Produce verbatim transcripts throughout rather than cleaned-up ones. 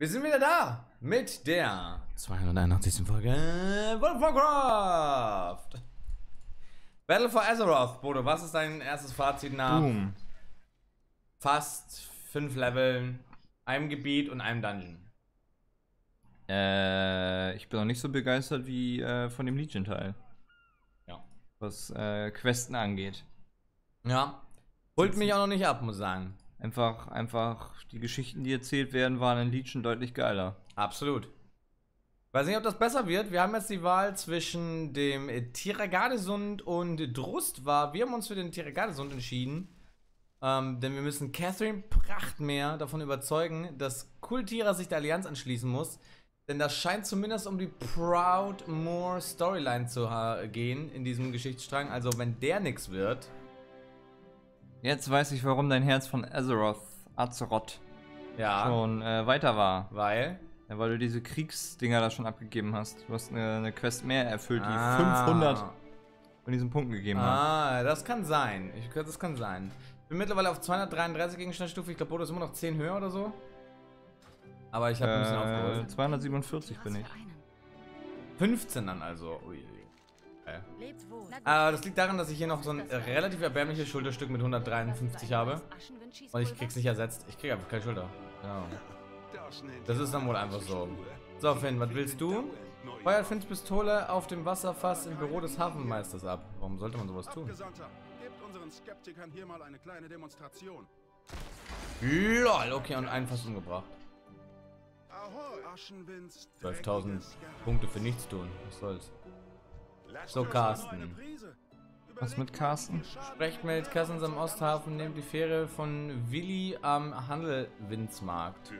Wir sind wieder da mit der zweihunderteinundachtzigsten Folge World of Warcraft. Battle for Azeroth. Bodo, was ist dein erstes Fazit nach Boom. fast fünf Leveln, einem Gebiet und einem Dungeon? Äh, ich bin auch nicht so begeistert wie äh, von dem Legion-Teil. Ja. Was äh, Questen angeht. Ja. Holt mich auch noch nicht ab, muss ich sagen. Einfach, einfach, die Geschichten, die erzählt werden, waren in Legion deutlich geiler. Absolut. Weiß nicht, ob das besser wird. Wir haben jetzt die Wahl zwischen dem Tiragardesund und Drustwa. Wir haben uns für den Tiragardesund entschieden. Ähm, denn wir müssen Catherine Prachtmeer davon überzeugen, dass Kul Tiras sich der Allianz anschließen muss. Denn das scheint zumindest um die Proud Moore Storyline zu gehen in diesem Geschichtsstrang. Also, wenn der nichts wird. Jetzt weiß ich, warum dein Herz von Azeroth, Azeroth ja. schon äh, weiter war. Weil? Ja, weil du diese Kriegsdinger da schon abgegeben hast. Du hast eine, eine Quest mehr erfüllt, die ah. fünfhundert von diesen Punkten gegeben hat. Ah, das kann sein. Ich, das kann sein. Ich bin mittlerweile auf zweihundertdreiunddreißig Gegenstandsstufe. Ich glaube, Bodo ist immer noch zehn höher oder so. Aber ich habe äh, ein bisschen aufgeholt. zweihundertsiebenundvierzig bin ich. fünfzehn dann also. Ui. Aber das liegt daran, dass ich hier noch so ein relativ erbärmliches Schulterstück mit hundertdreiundfünfzig habe. Und ich krieg's nicht ersetzt. Ich krieg einfach keine Schulter. Ja. Das ist dann wohl einfach so. So, Finn, was willst du? Feuert Finns Pistole auf dem Wasserfass im Büro des Hafenmeisters ab. Warum sollte man sowas tun? Lol, okay, und einen fast umgebracht. zwölftausend Punkte für nichts tun. Was soll's? So, Carsten. Was mit Carsten? Sprecht mit Carsten am Osthafen, nehmt die Fähre von Willi am Handelwindsmarkt.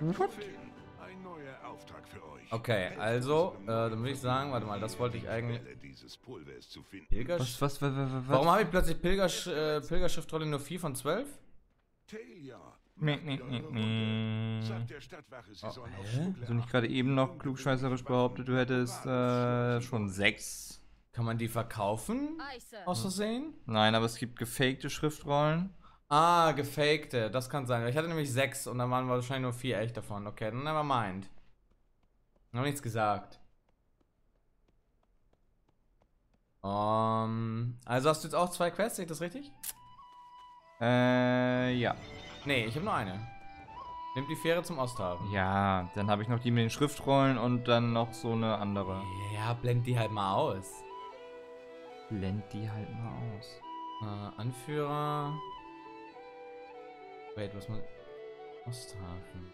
Okay, also, äh, dann würde ich sagen, warte mal, das wollte ich eigentlich... Pilger was, was, was, was, was? Warum habe ich plötzlich Pilgersch äh, Pilgerschriftrolle nur vier von zwölf? Nee, nee, nee, nee. Oh, hä? Also nicht gerade eben noch klugscheißerisch behauptet, du hättest äh, schon sechs... Kann man die verkaufen? Aus Versehen? Nein, aber es gibt gefakte Schriftrollen. Ah, gefakte. Das kann sein. Ich hatte nämlich sechs und dann waren wahrscheinlich nur vier echt davon. Okay, dann never mind. Noch nichts gesagt. Um, also hast du jetzt auch zwei Quests, sehe ich das richtig? Äh, ja. Nee, ich habe nur eine. Nimm die Fähre zum Osthafen. Ja, dann habe ich noch die mit den Schriftrollen und dann noch so eine andere. Ja, blend die halt mal aus. Blend die halt mal aus. Äh, Anführer. Wait, was man. Osthafen.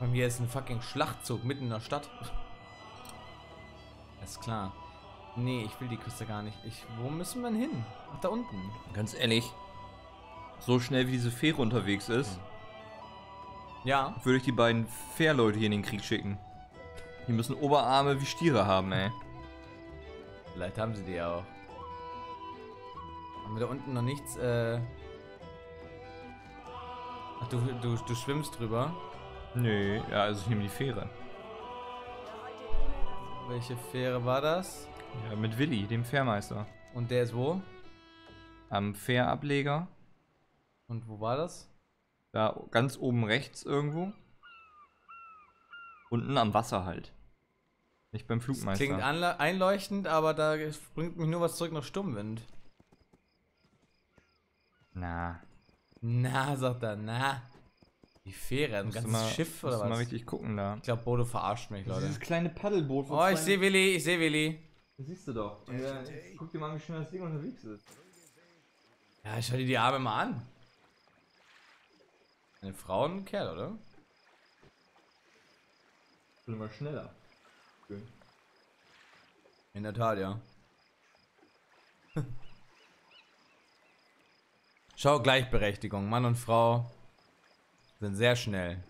Bei mir ist ein fucking Schlachtzug mitten in der Stadt. Ist klar. Nee, ich will die Küste gar nicht. Ich, wo müssen wir denn hin? Ach, da unten. Ganz ehrlich. So schnell wie diese Fähre unterwegs ist. Ja. Würde ich die beiden Fährleute hier in den Krieg schicken. Die müssen Oberarme wie Stiere haben, ey. Vielleicht haben sie die auch. Haben wir da unten noch nichts, äh... Ach, du, du, du schwimmst drüber? Nö, ja, also ich nehme die Fähre. Welche Fähre war das? Ja, mit Willi, dem Fährmeister. Und der ist wo? Am Fährableger. Und wo war das? Da, ganz oben rechts irgendwo. Unten am Wasser halt. Nicht beim Flugmeister. Das klingt einleuchtend, aber da bringt mich nur was zurück nach Sturmwind. Na. Na, sagt er, na. Die Fähre, ein ganzes mal, Schiff oder was? Mal richtig gucken da. Ich glaube, Bodo verarscht mich, Leute. Dieses kleine Paddelboot. Oh, ich sehe Willi, ich sehe Willi. Das siehst du doch. Und, äh, guck dir mal, wie schön das Ding unterwegs ist. Ja, schau dir die Arme mal an. Eine Frau und ein Kerl, oder? Immer schneller. Okay. In der Tat, ja. Schau, Gleichberechtigung. Mann und Frau sind sehr schnell.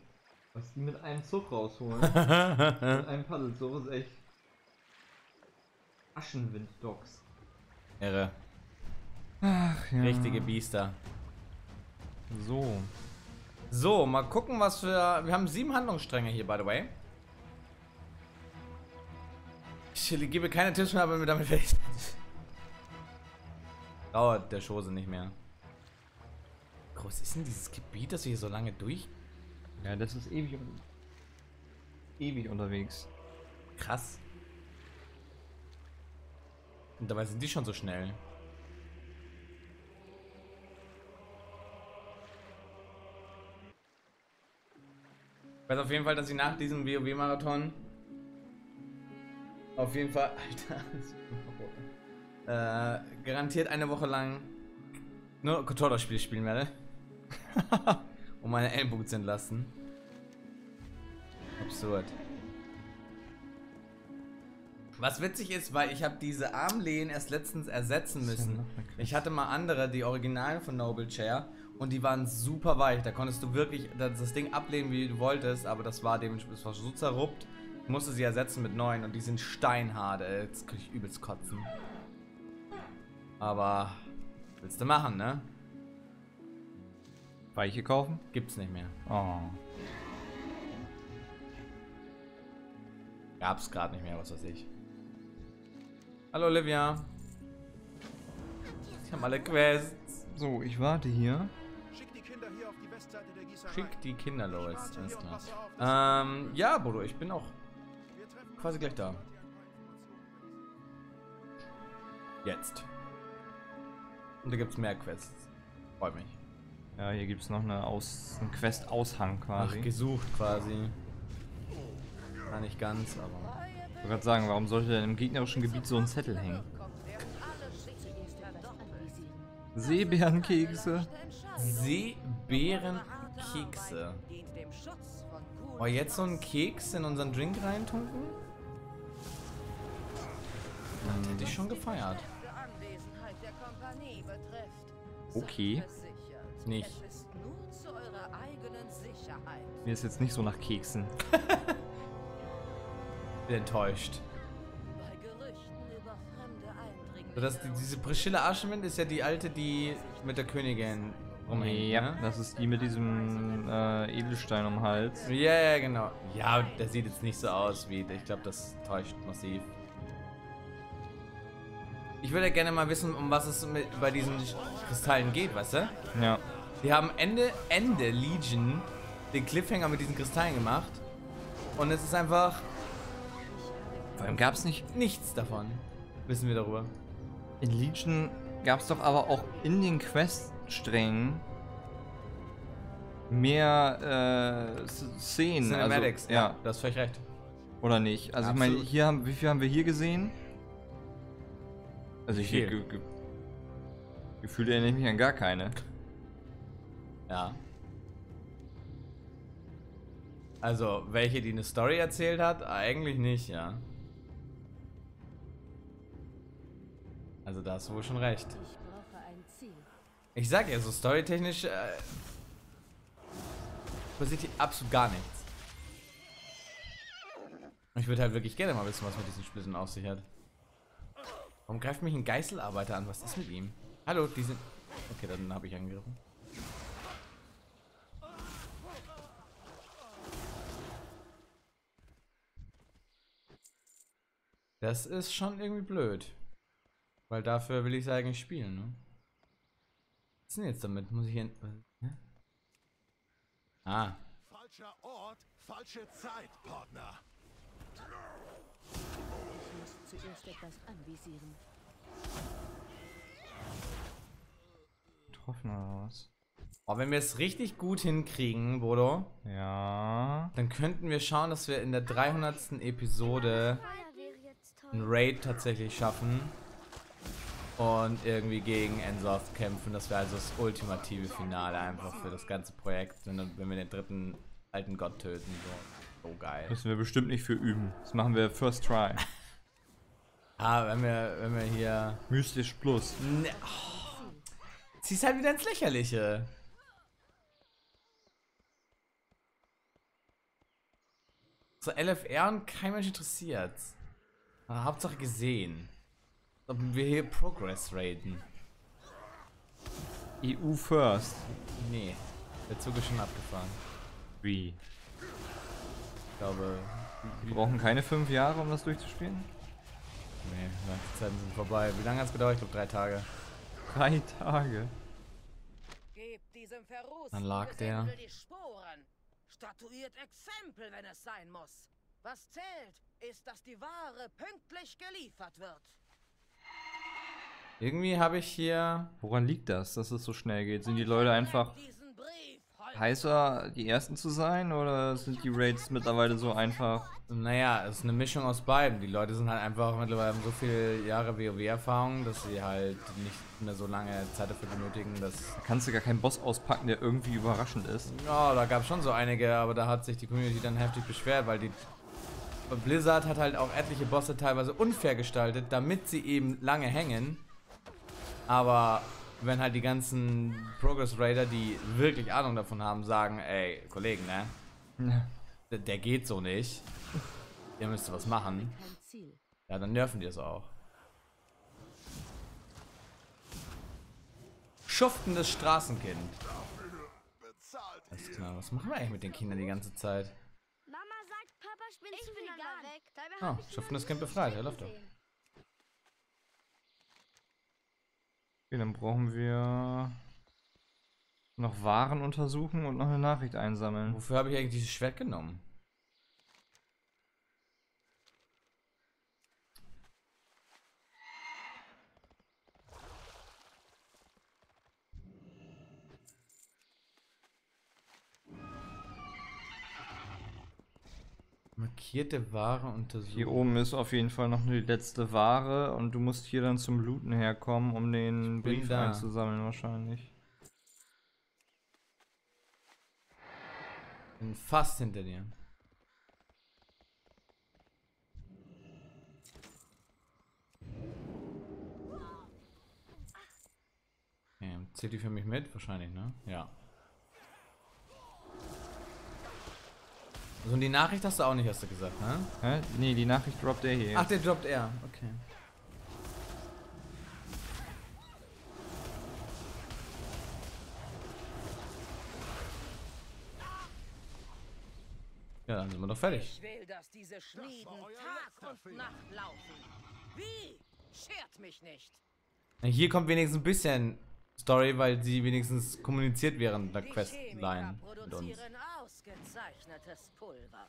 Was die mit einem Zug rausholen, mit einem Paddelzug, ist echt Aschenwind-Dogs. Irre. Ach, ja. Richtige Biester. So. So, mal gucken, was wir... Wir haben sieben Handlungsstränge hier, by the way. Ich gebe keine Tipps mehr, aber mir damit fertig. Dauert der Chose nicht mehr. Groß ist denn dieses Gebiet, dass wir hier so lange durch Ja, das ist ewig, ewig unterwegs. Krass. Und dabei sind die schon so schnell. Ich weiß auf jeden Fall, dass ich nach diesem WoW-Marathon auf jeden Fall, Alter, äh, garantiert eine Woche lang nur Controller-Spiele spielen werde, um meine Ellenbogen zu entlasten. Absurd. Was witzig ist, weil ich habe diese Armlehnen erst letztens ersetzen müssen. Ich hatte mal andere, die Originalen von Noble Chair, und die waren super weich. Da konntest du wirklich das Ding ablehnen, wie du wolltest, aber das war dementsprechend so zerruppt. Ich musste sie ersetzen mit neuen und die sind steinhart. Ey. Jetzt krieg ich übelst Kotzen. Aber willst du machen, ne? Weiche kaufen? Gibt's nicht mehr. Oh. Gab's gerade nicht mehr, was weiß ich. Hallo Olivia. Ich hab alle Quests. So, ich warte hier. Schick die Kinder hier auf die Westseite der Gießerei. Schick die Kinder los, alles klar. Ähm, ja, Bodo, ich bin auch quasi gleich da. Jetzt. Und da gibt's mehr Quests. Freut mich. Ja, hier gibt's noch eine Aus einen Quest-Aushang quasi. Ach, gesucht quasi. Na, nicht ganz, aber... Ich wollte gerade sagen, warum sollte denn im gegnerischen Gebiet so ein Zettel hängen? Seebärenkekse. Seebärenkekse. Oh, jetzt so einen Keks in unseren Drink reintunken? Das hätte ich schon gefeiert. Okay. Nicht. Mir ist jetzt nicht so nach Keksen. Enttäuscht. So, dass die, diese Priscilla Aschenwind ist ja die alte, die mit der Königin rumhängt. Ja, ne? Das ist die mit diesem äh, Edelstein um den Hals. Ja, ja, genau. Ja, der sieht jetzt nicht so aus wie. Ich glaube, das täuscht massiv. Ich würde ja gerne mal wissen, um was es mit, bei diesen Kristallen geht, weißt du? Ja. Die haben Ende, Ende Legion den Cliffhanger mit diesen Kristallen gemacht. Und es ist einfach. Vor allem gab es nicht nichts davon. Wissen wir darüber. In Legion gab es doch aber auch in den Quest-Strängen mehr äh, Szenen. Cinematics, also, ja. ja. Da hast du völlig recht. Oder nicht? Also Absolut. Ich meine, hier haben, wie viel haben wir hier gesehen? Also ich ge ge gefühlt erinnere ich mich an gar keine. Ja. Also, welche, die eine Story erzählt hat? Eigentlich nicht, ja. Also, da hast du wohl schon recht. Ich sag ja, so storytechnisch äh, passiert hier absolut gar nichts. Ich würde halt wirklich gerne mal wissen, was mit diesen Splittern auf sich hat. Warum greift mich ein Geißelarbeiter an? Was ist mit ihm? Hallo, die sind... Okay, dann habe ich angegriffen. Das ist schon irgendwie blöd. Weil dafür will ich es eigentlich spielen, ne? Was ist denn jetzt damit? Muss ich hier... Äh, ah. Falscher Ort, falsche Zeit, Partner. Ich muss zuerst etwas anvisieren. Getroffen oder was? Oh, wenn wir es richtig gut hinkriegen, Bodo. Ja. Dann könnten wir schauen, dass wir in der dreihundertsten Episode... einen Raid tatsächlich schaffen und irgendwie gegen Ensorff kämpfen. Das wäre also das ultimative Finale einfach für das ganze Projekt, wenn, wenn wir den dritten alten Gott töten. So, so geil. Müssen wir bestimmt nicht für üben. Das machen wir first try. ah, wenn wir, wenn wir hier... Mystisch plus. Ne, oh, zieh's halt wieder ins Lächerliche. So L F R und kein Mensch interessiert's. Ah, Hauptsache gesehen. Ob wir hier Progress raiden. E U first. Nee, der Zug ist schon abgefahren. Wie? Ich glaube... Wir brauchen keine fünf Jahre, um das durchzuspielen? Nee, die Zeiten sind vorbei. Wie lange hat es gedauert? Ich glaube drei Tage. Drei Tage? Dann lag der... statuiert Exempel, wenn es sein muss. Was zählt, ist, dass die Ware pünktlich geliefert wird. Irgendwie habe ich hier... Woran liegt das, dass es so schnell geht? Sind die Leute einfach heißer, die Ersten zu sein? Oder sind die Raids mittlerweile so einfach? Naja, es ist eine Mischung aus beiden. Die Leute sind halt einfach mittlerweile so viele Jahre WoW-Erfahrung, dass sie halt nicht mehr so lange Zeit dafür benötigen, dass... Da kannst du gar keinen Boss auspacken, der irgendwie überraschend ist. Ja, da gab es schon so einige, aber da hat sich die Community dann heftig beschwert, weil die... Blizzard hat halt auch etliche Bosse teilweise unfair gestaltet, damit sie eben lange hängen. Aber wenn halt die ganzen Progress-Raider, die wirklich Ahnung davon haben, sagen, ey, Kollegen, ne? Ja. Der, der geht so nicht. Ihr müsst was machen. Ja, dann nerven die es auch. Schuftendes Straßenkind. Alles klar, was machen wir eigentlich mit den Kindern die ganze Zeit? Mama sagt, Papa spielt zu vegan weg. Dabei oh, schuftendes Kind befreit, ja, läuft doch. Okay, dann brauchen wir noch Waren untersuchen und noch eine Nachricht einsammeln. Wofür habe ich eigentlich dieses Schwert genommen? Markierte Ware untersuchen. Hier oben ist auf jeden Fall noch die letzte Ware und du musst hier dann zum Looten herkommen, um den Brief einzusammeln wahrscheinlich. Bin fast hinter dir. Okay, zählt die für mich mit? Wahrscheinlich, ne? Ja. Also die Nachricht hast du auch nicht, hast du gesagt, ne? Hä? Nee, die Nachricht droppt er hier. Ach, der droppt er. Okay. Ja, dann sind wir doch fertig. Ich will, dass diese Schmieden Tag und Nacht laufen. Wie? Schert mich nicht. Na, hier kommt wenigstens ein bisschen Story, weil sie wenigstens kommuniziert während der Questline mit uns. Ausgezeichnetes Pulver.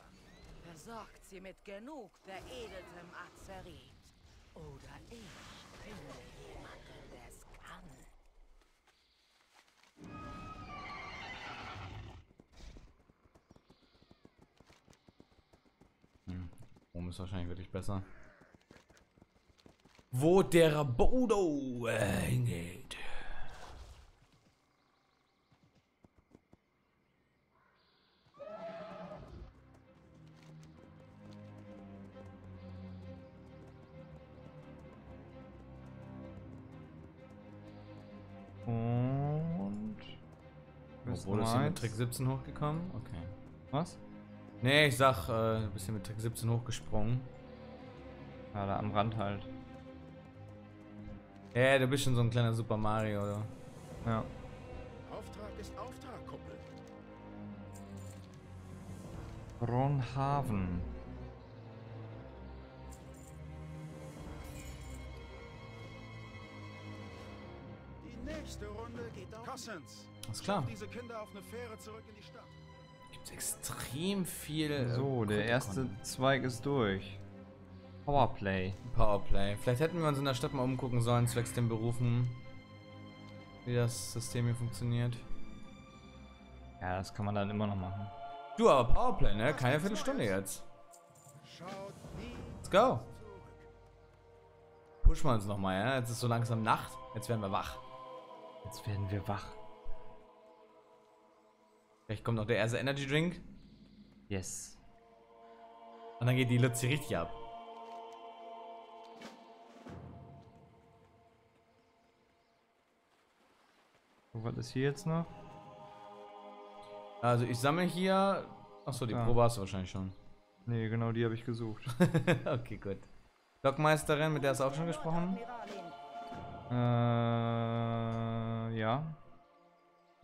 Versorgt sie mit genug veredeltem Azerit. Oder ich finde jemanden, der es kann. Hm, Rom ist wahrscheinlich wirklich besser. Wo der Bodo äh, hingeht. Obwohl ist hier mit Trick siebzehn hochgekommen? Okay. Was? Nee, ich sag, äh, du bist hier mit Trick siebzehn hochgesprungen. Ja, da am Rand halt. Ja, hey, du bist schon so ein kleiner Super Mario, oder? Ja. Auftrag ist Auftrag, Kumpel. Freihafen. Die nächste Runde geht auf Cousins. Alles klar. Diese Kinder auf eine Fähre zurück in die Stadt. Gibt's extrem viel. So, der erste Zweig ist durch. Powerplay. Powerplay. Vielleicht hätten wir uns in der Stadt mal umgucken sollen, zwecks den Berufen, wie das System hier funktioniert. Ja, das kann man dann immer noch machen. Du, aber Powerplay, ne? Keine Viertelstunde jetzt. Let's go. Pushen wir uns nochmal, ja? Jetzt ist so langsam Nacht. Jetzt werden wir wach. Jetzt werden wir wach. Vielleicht kommt noch der erste Energy Drink. Yes. Und dann geht die Luzi richtig ab. So, was ist hier jetzt noch? Also ich sammle hier... Achso, die ah. Probe hast du wahrscheinlich schon. Nee, genau die habe ich gesucht. Okay, gut. Lokmeisterin, mit der hast du auch schon gesprochen? Äh, ja.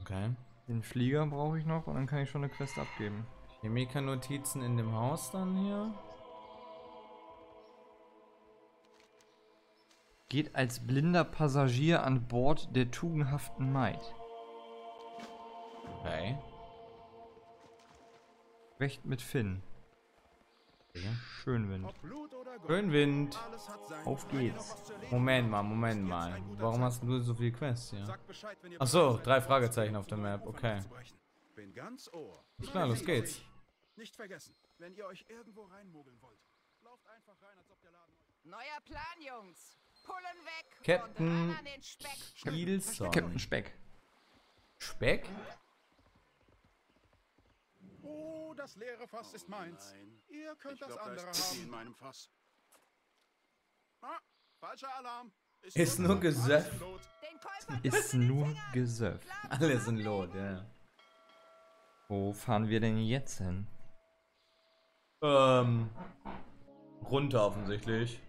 Okay. Den Flieger brauche ich noch und dann kann ich schon eine Quest abgeben. Chemiker-Notizen in dem Haus dann hier. Geht als blinder Passagier an Bord der tugendhaften Maid. Okay. Recht mit Finn. Schönwind. Schönwind. Auf geht's. Moment mal, Moment mal. Warum hast du so viele Quests hier? Achso, drei Fragezeichen auf der Map. Okay. Klar, los geht's. Nicht vergessen, wenn ihr euch irgendwo reinmogeln wollt, lauft einfach rein, als ob der Laden... Neuer Plan, Jungs. Pullen weg. Captain Spielsong. Captain Speck. Speck? Oh, das leere Fass ist meins. Oh, ihr könnt glaub, das andere da haben. In meinem Fass. Ah, falscher Alarm. Ist, ist nur Gesöff. Ist nur Gesöff. Alles in Lot, ja. Wo fahren wir denn jetzt hin? Ähm. Runter offensichtlich.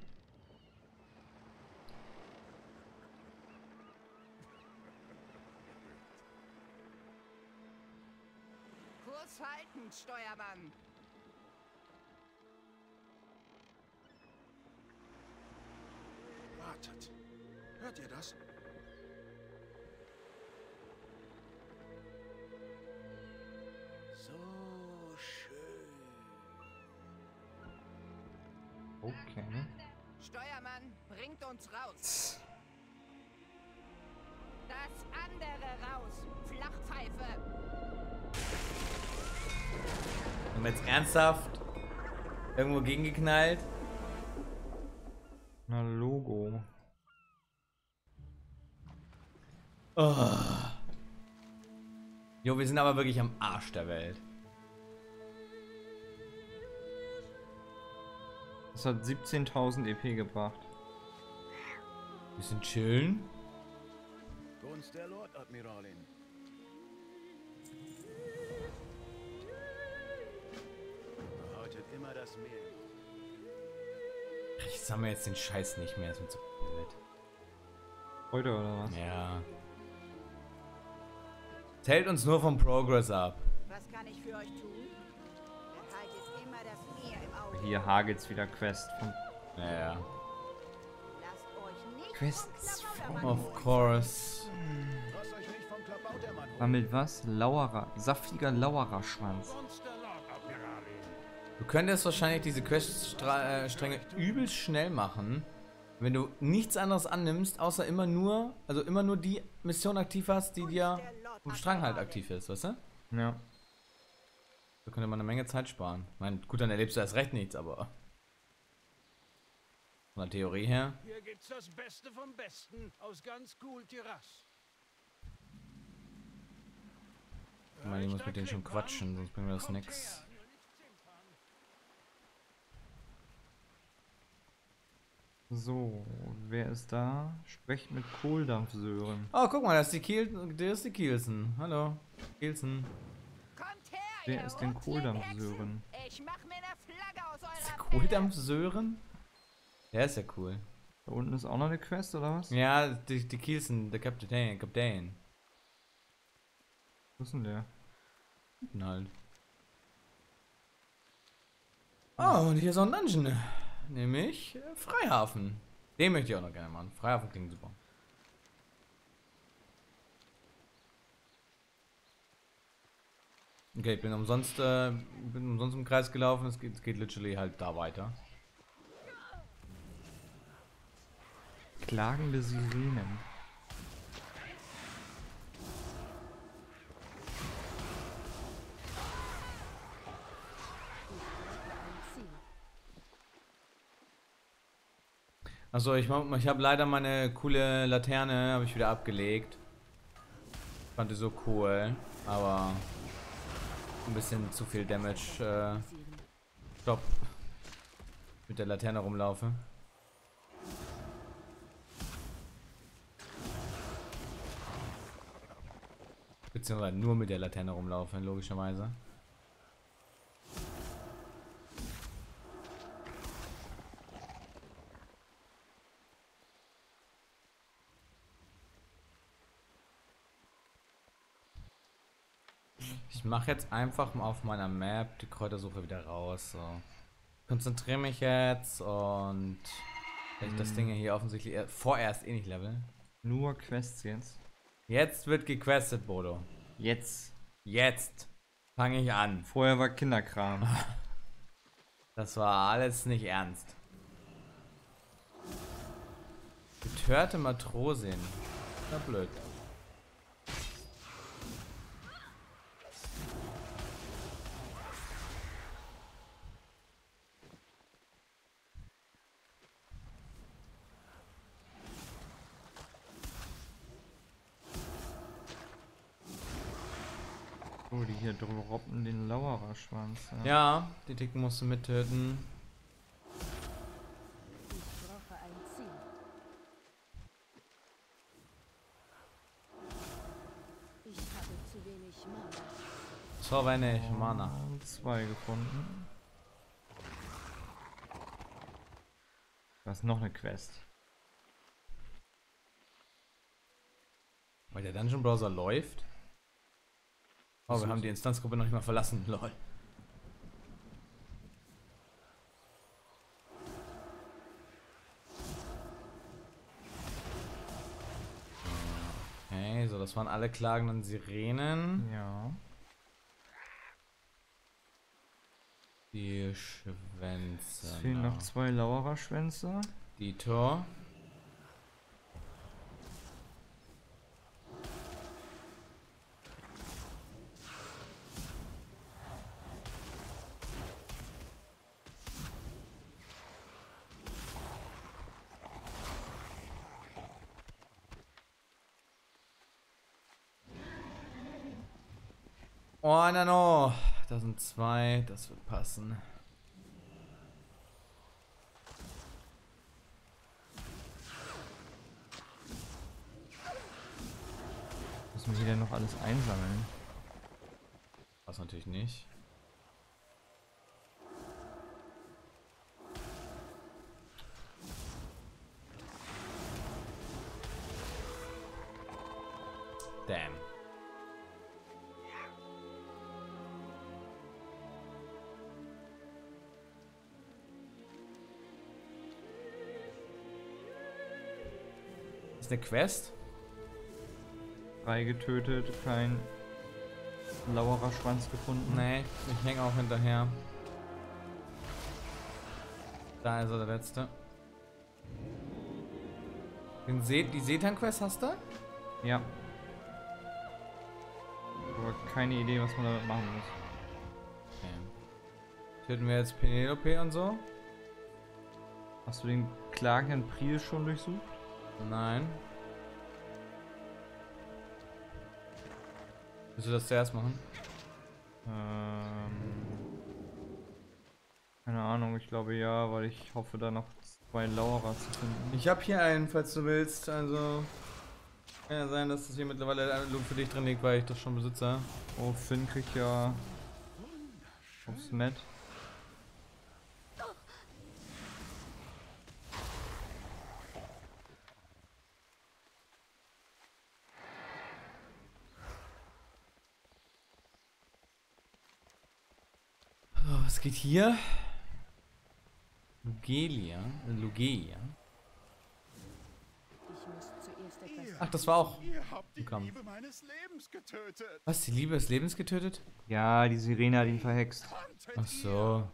Kurs halten, Steuermann. Wartet. Hört ihr das? So schön. Okay. Steuermann, bringt uns raus. Das andere raus, Flachpfeife. Haben wir jetzt ernsthaft irgendwo gegengeknallt? Na, Logo. Oh. Jo, wir sind aber wirklich am Arsch der Welt. Das hat siebzehntausend E P gebracht. Wir sind chillen. Gunst der Lord, Admiralin. Behautet immer das Mehl. Ich sammle jetzt den Scheiß nicht mehr, ist mir zu blöd. Heute oder was? Ja. Es hält uns nur vom Progress ab. Was kann ich für euch tun? Haltet immer das Meer im Auge. Hier hagelt's wieder Quest von. Naja. Quests vom of course. Damit was? Lauerer. Saftiger Lauererschwanz. Du könntest wahrscheinlich diese Queststränge übelst schnell machen, wenn du nichts anderes annimmst, außer immer nur, also immer nur die Mission aktiv hast, die dir vom Strang halt aktiv ist, weißt du? Ja. Da könnte man eine Menge Zeit sparen. Ich meine, gut, dann erlebst du erst recht nichts, aber... Von der Theorie her... Hier gibt's das Beste vom Besten aus ganz Kul Tiras. Ich meine, ich muss mit denen schon quatschen, sonst bringen wir das nix. So, wer ist da? Sprecht mit Kohldampfsören. Oh, guck mal, das ist die Kielsen. Das ist die Kielsen. Hallo. Kielsen. Wer ist denn Kohldampfsören? Ich mach mir eine Flagge aus eurer. Ist der Kohldampfsören? Der ist ja cool. Da unten ist auch noch eine Quest, oder was? Ja, die, die Kielsen, der Kapitän, Kapitän. Wo ist denn der? Unten halt. Oh, und hier ist auch ein Dungeon. Nämlich Freihafen. Den möchte ich auch noch gerne machen. Freihafen klingt super. Okay, ich bin umsonst, äh, bin umsonst im Kreis gelaufen. Es geht, es geht literally halt da weiter. Klagende Sirenen. Also ich, ich habe leider meine coole Laterne habe ich wieder abgelegt. Ich fand die so cool, aber ein bisschen zu viel Damage. Äh, Stopp. Mit der Laterne rumlaufe. Beziehungsweise nur mit der Laterne rumlaufe, logischerweise. Ich mache jetzt einfach mal auf meiner Map die Kräutersuche wieder raus. So. Konzentriere mich jetzt und wenn ich das Ding hier offensichtlich vorerst eh nicht level. Nur Quests jetzt. Jetzt wird gequestet, Bodo. Jetzt. Jetzt. Fange ich an. Vorher war Kinderkram. Das war alles nicht ernst. Betörte Matrosin. Na blöd. Oh, die hier drüber robben den Lauererschwanz. Ja, ja, die Dicken musst du mittöten. So, wenig Mana. Zwei gefunden. Was, noch eine Quest? Weil der Dungeon Browser läuft. Oh, wir haben die Instanzgruppe noch nicht mal verlassen, lol. Okay, so, das waren alle klagenden Sirenen. Ja. Die Schwänze. Es fehlen noch zwei Lauererschwänze. Die Tor. Oh, na no. Da sind zwei, das wird passen. Müssen wir wieder noch alles einsammeln? Was natürlich nicht. Damn. Ist eine Quest? Drei getötet, kein lauerer Schwanz gefunden. Nee, ich hänge auch hinterher. Da ist er, der letzte. Den Se die Setan-Quest hast du? Ja. Aber keine Idee, was man damit machen muss. Okay. Töten wir jetzt Penelope und so? Hast du den klagenden Priel schon durchsucht? Nein. Willst du das zuerst machen? Ähm. Keine Ahnung, ich glaube ja, weil ich hoffe, da noch zwei Lauerer zu finden. Ich habe hier einen, falls du willst, also. Kann ja sein, dass das hier mittlerweile ein Loot für dich drin liegt, weil ich das schon besitze. Oh, Finn kriegt ja. Aufs Met. Was geht hier? Lugelia? Lugelia? Ach, das war auch. Ihr habt die Liebe meines Lebens getötet. Was? Die Liebe des Lebens getötet? Ja, die Sirene hat ihn verhext. Ach so.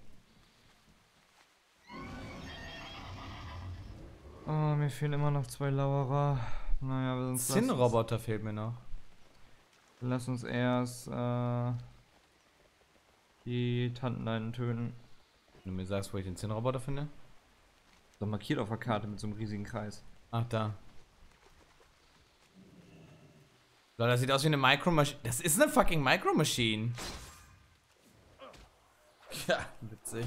Oh, mir fehlen immer noch zwei Lauerer. Naja, wir sind. Zinnroboter fehlt mir noch. Lass uns erst. Äh Die Tantenleinen töten. Wenn du mir sagst, wo ich den Zinnroboter finde? So markiert auf der Karte mit so einem riesigen Kreis. Ach, da. So, das sieht aus wie eine Micromaschine. Das ist eine fucking Micromaschine. Ja, witzig.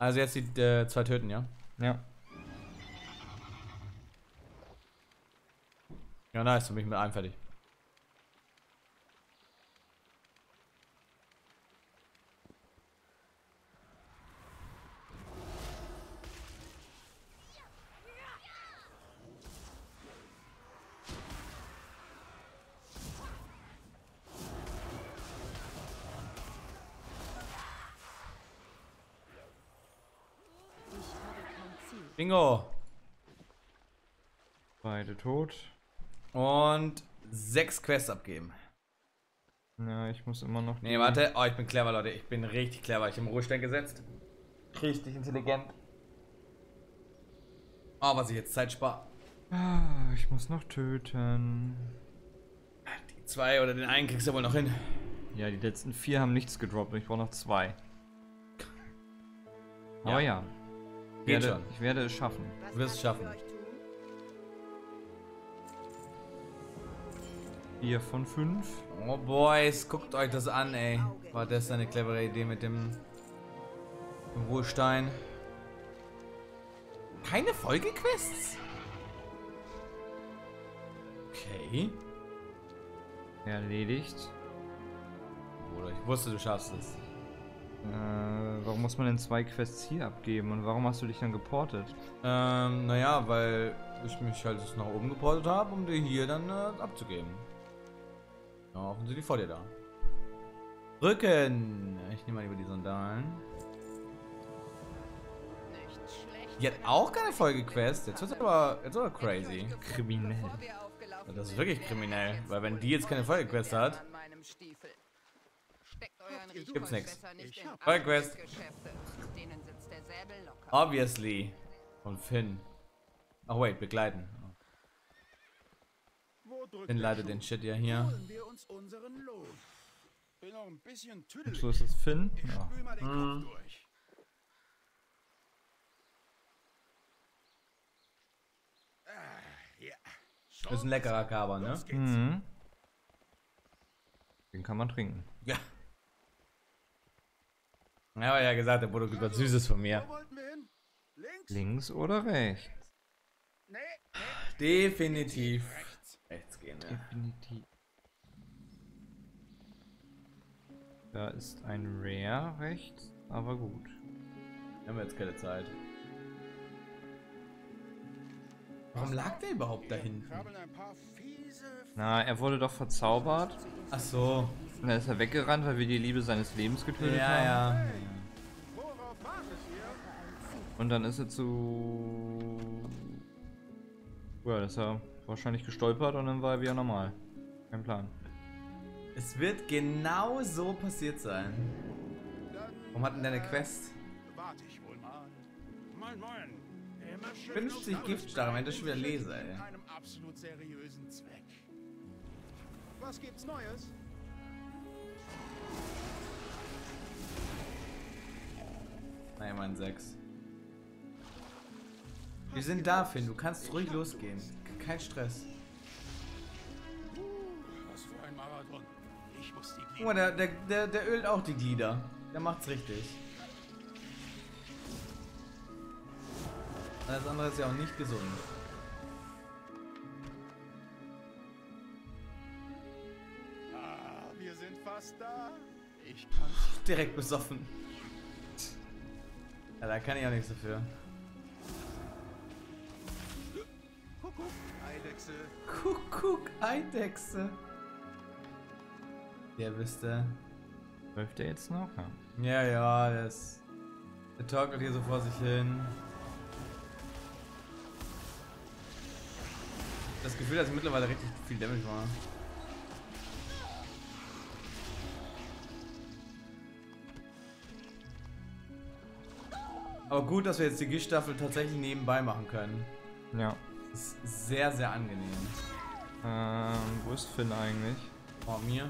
Also jetzt die äh, zwei töten, ja? Ja. Ja, nice, dann bin ich mit einem fertig. Bingo! Beide tot. Und sechs Quests abgeben. Ja, ich muss immer noch... Nee, warte. Oh, ich bin clever, Leute. Ich bin richtig clever. Ich habe im Ruhestand gesetzt. Richtig intelligent. Oh, was ich jetzt Zeit spare. Ah, ich muss noch töten. Die zwei oder den einen kriegst du wohl noch hin. Ja, die letzten vier haben nichts gedroppt. Ich brauche noch zwei. Ja. Aber ja. Geht schon. Ich werde es schaffen. Du wirst es schaffen. vier von fünf. Oh, Boys, guckt euch das an, ey. War das eine clevere Idee mit dem Ruhestein? Keine Folgequests? Okay. Erledigt. Bruder, ich wusste, du schaffst es. Äh, warum muss man denn zwei Quests hier abgeben? Und warum hast du dich dann geportet? Ähm, naja, weil ich mich halt nach oben geportet habe, um dir hier dann äh, abzugeben. Ja, offensichtlich vor dir da. Rücken! Ich nehme mal über die Sandalen. Die hat auch keine Folgequest. Jetzt wird's aber, jetzt aber crazy. Kriminell. Das ist wirklich kriminell, weil wenn die jetzt keine Folgequest hat, gibt's nichts. Folgequest. Obviously. Von Finn. Ach, oh, wait, begleiten. Finn leitet den Shit ja hier. Und so ist es Finn. Ja. Hm. Das ist ein leckerer Kaba, ne? Mhm. Den kann man trinken. Ja. Ja, aber ja gesagt, der Bodo gibt was Süßes von mir. Links oder rechts? Definitiv. Rechts gehen, ne? Definitiv. Da ist ein Rare rechts, aber gut. Haben wir jetzt keine Zeit. Warum lag der überhaupt da hinten? Na, er wurde doch verzaubert. Ach so. Und dann ist er weggerannt, weil wir die Liebe seines Lebens getötet ja, haben. Ja, ja. Und dann ist er zu... Ja, das ist er wahrscheinlich gestolpert und dann war er wieder normal. Kein Plan. Es wird genau so passiert sein. Warum hat denn deine Quest? Warte ich wohl mal. Moin, moin. fünfzig Giftstarre, wenn ich das schon wieder lese, ey. Was gibt's Neues? Nein, mein sechs. Wir sind da, Finn. Du kannst ruhig losgehen. Kein Stress. Was für ein Marathon. Ich muss die Glieder. Guck mal, der, der, der, der ölt auch die Glieder. Der macht's richtig. Alles andere ist ja auch nicht gesund. Ah, wir sind fast da. Ich kann direkt besoffen. Ja, da kann ich auch nichts dafür. Kuckuck, Eidechse. Kuckuck, Eidechse. Der wüsste. Läuft der jetzt noch? Ja, ja, das. Der torkelt hier so vor sich hin. Das Gefühl, dass ich mittlerweile richtig viel Damage war. Aber gut, dass wir jetzt die Giftstaffel tatsächlich nebenbei machen können. Ja. Das ist sehr, sehr angenehm. Ähm, wo ist Finn eigentlich? Vor mir.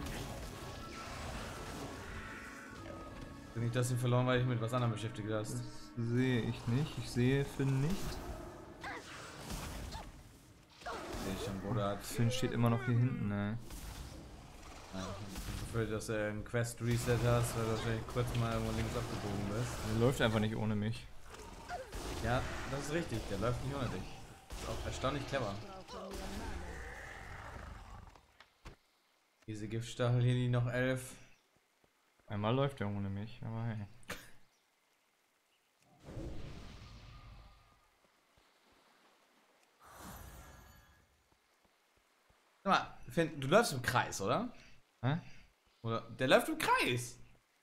Bin ich das hier verloren, weil ich mich mit was anderem beschäftigt habe? Das sehe ich nicht. Ich sehe Finn nicht. Oder Finn steht immer noch hier hinten, ne? Ja, ich hoffe, dass er einen Quest-Reset hast, weil du wahrscheinlich kurz mal irgendwo links abgebogen bist. Der läuft einfach nicht ohne mich. Ja, das ist richtig, der läuft nicht ohne dich. Ist auch erstaunlich clever. Diese Giftstachel hier, die noch elf. Einmal läuft er ohne mich, aber hey. Finn, du läufst im Kreis, oder? Hä? Oder der läuft im Kreis! Ich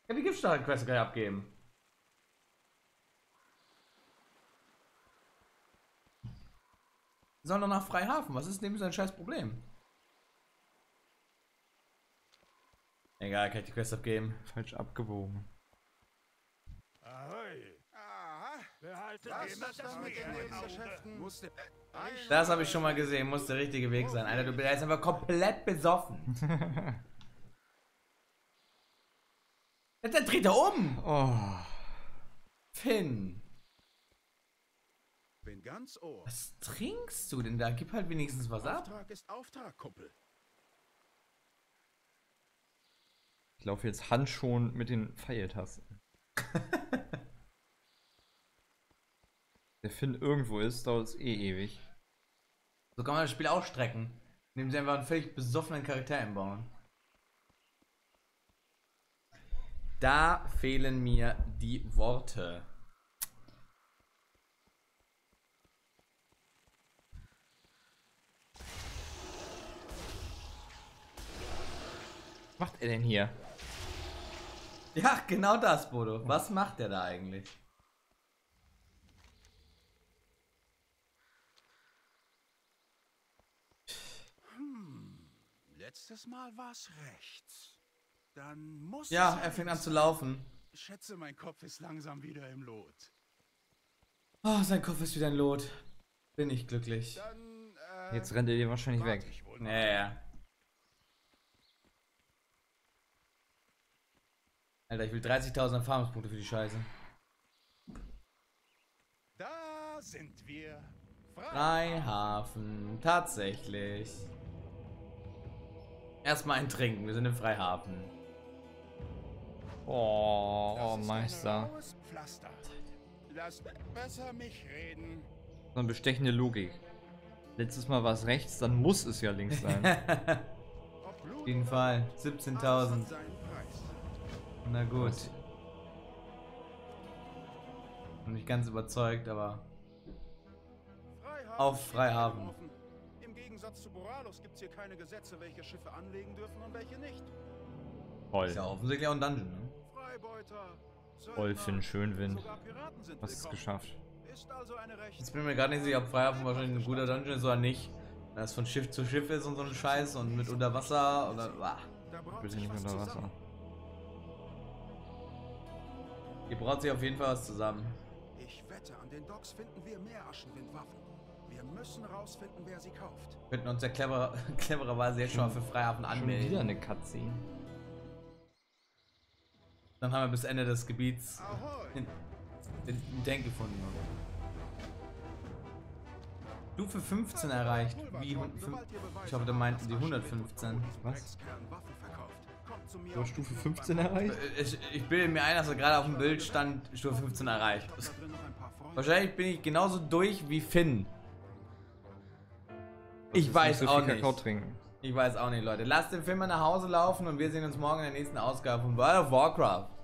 kann die Giftstahl-Quest gleich abgeben. Die sollen doch nach Freihafen. Was ist nämlich so ein scheiß Problem? Egal, kann ich die Quest abgeben. Falsch abgewogen. Ahoi. Aha. Behaltet das, das mit den Lebensgeschäften. Musste. Das habe ich schon mal gesehen, muss der richtige Weg sein. Alter, du bist einfach komplett besoffen. Dann dreht er um. Oh. Finn. Bin ganz ohr. Was trinkst du denn da? Gib halt wenigstens was ab. Auftrag ist Auftrag, Kumpel. Ich laufe jetzt handschuhen mit den Pfeiltasten. Der Finn irgendwo ist, dauert es eh ewig. So kann man das Spiel auch strecken, indem sie einfach einen völlig besoffenen Charakter einbauen. Da fehlen mir die Worte. Was macht er denn hier? Ja, genau das, Bodo. Was macht er da eigentlich? Hm, letztes Mal war's rechts. Dann muss ja, er fängt an zu laufen. Ich schätze, mein Kopf ist langsam wieder im Lot. Oh, sein Kopf ist wieder im Lot. Bin ich glücklich. Dann, äh, jetzt rennt er dir wahrscheinlich weg. Naja. Alter, ich will dreißigtausend Erfahrungspunkte für die Scheiße. Da sind wir. Freihafen, tatsächlich. Erstmal ein Trinken, wir sind im Freihafen. Oh, oh Meister. Lass besser mich reden. So eine bestechende Logik. Letztes Mal war es rechts, dann muss es ja links sein. Auf jeden Fall, siebzehntausend. Na gut. Bin nicht ganz überzeugt, aber Freihafen auf Freihafen. Im Gegensatz zu Boralus gibt es hier keine Gesetze, welche Schiffe anlegen dürfen und welche nicht. Voll. Ist ja offensichtlich auch ein Dungeon, ne? Wolfin, Schönwind. Was ist geschafft? Ist also eine Rechte. Jetzt bin ich mir gerade nicht sicher, ob Freihafen wahrscheinlich ein guter Dungeon ist oder nicht. Wenn das von Schiff zu Schiff ist und so ein Scheiß und mit unter Wasser oder. Ah. Bitte nicht unter Wasser. Ihr braucht sich auf jeden Fall was zusammen. Ich wette, an den Docks finden wir mehr Aschenwindwaffen. Wir müssen rausfinden, wer sie kauft. Wir könnten uns ja cleverer, clevererweise jetzt schon mal für Freihafen anmelden. Schon wieder eine Cutscene. Dann haben wir bis Ende des Gebiets den, den Denk gefunden. Stufe fünfzehn erreicht. Wie, ich hoffe, da meinten die hundertfünfzehn. Was? Du hast Stufe fünfzehn erreicht? Ich, ich bilde mir ein, dass er gerade auf dem Bild stand, Stufe fünfzehn erreicht. Wahrscheinlich bin ich genauso durch wie Finn. Ich weiß auch nicht. Ich weiß auch nicht, Leute. Lasst den Film mal nach Hause laufen und wir sehen uns morgen in der nächsten Ausgabe von World of Warcraft.